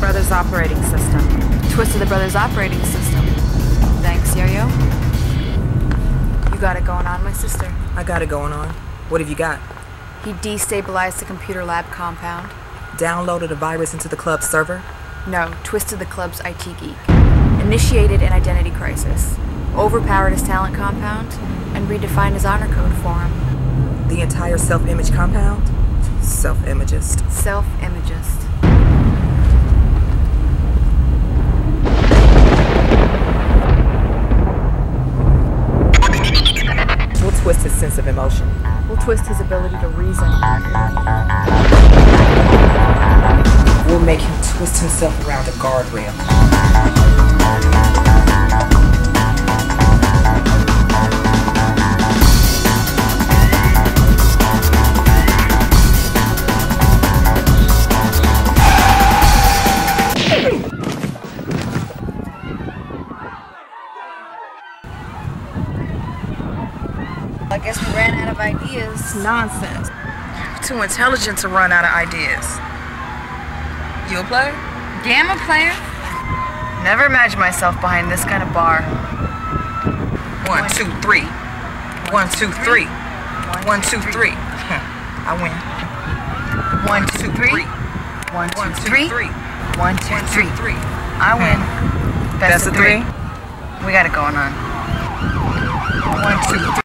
Brothers operating system. Twist of the Brothers operating system. Thanks, Yo-Yo. You got it going on, my sister. I got it going on. What have you got? He destabilized the computer lab compound. Downloaded a virus into the club's server? No, twisted the club's IT geek. Initiated an identity crisis. Overpowered his talent compound and redefined his honor code for him. The entire self-image compound? Self-imagist. Self-imagist. We'll twist his sense of emotion. We'll twist his ability to reason. We'll make him twist himself around a guardrail. I guess we ran out of ideas. It's nonsense. You're too intelligent to run out of ideas. You a player? Damn a player. Never imagined myself behind this kind of bar. 1, 2, 3. 1, 2, 3. 1, 2, 3. I win. 1, 2, 3. 1, 2, 3. 1, 2, 3. I win. Best of 3. We got it going on. 1, 2, 3.